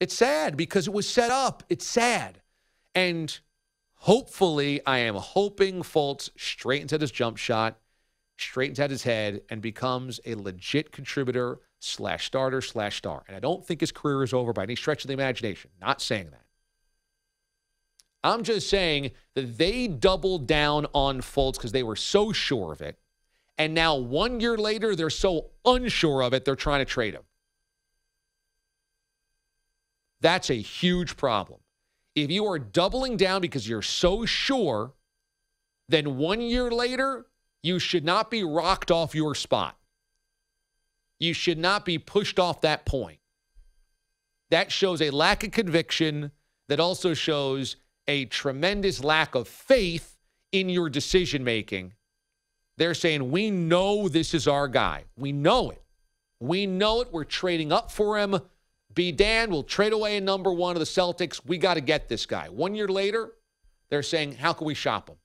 It's sad because it was set up. It's sad. And hopefully, I am hoping Fultz straightens out his jump shot, straightens out his head, and becomes a legit contributor / starter / star. And I don't think his career is over by any stretch of the imagination. Not saying that. I'm just saying that they doubled down on Fultz because they were so sure of it. And now 1 year later, they're so unsure of it, they're trying to trade him. That's a huge problem. If you are doubling down because you're so sure, then 1 year later, you should not be rocked off your spot. You should not be pushed off that point. That shows a lack of conviction. That also shows a tremendous lack of faith in your decision-making. They're saying, we know this is our guy. We know it. We know it. We're trading up for him. Be damned, we'll trade away a number one of the Celtics. We got to get this guy. 1 year later, they're saying, how can we shop him?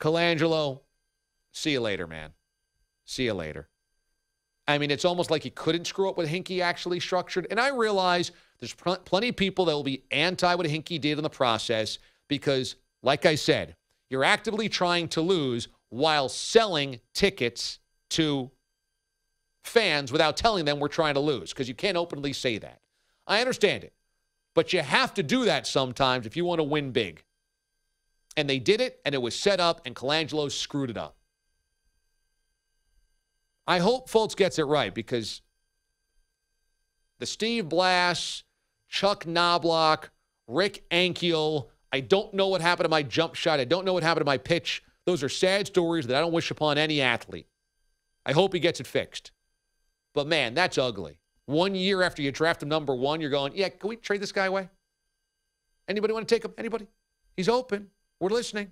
Colangelo, see you later, man. See you later. I mean, it's almost like he couldn't screw up what Hinkie actually structured. And I realize there's plenty of people that will be anti what Hinkie did in the process because, like I said, you're actively trying to lose while selling tickets to fans without telling them we're trying to lose because you can't openly say that. I understand it. But you have to do that sometimes if you want to win big. And they did it, and it was set up, and Colangelo screwed it up. I hope Fultz gets it right because the Steve Blass, Chuck Knobloch, Rick Ankiel, I don't know what happened to my jump shot. I don't know what happened to my pitch. Those are sad stories that I don't wish upon any athlete. I hope he gets it fixed. But, man, that's ugly. 1 year after you draft him number one, you're going, yeah, can we trade this guy away? Anybody want to take him? Anybody? He's open. We're listening.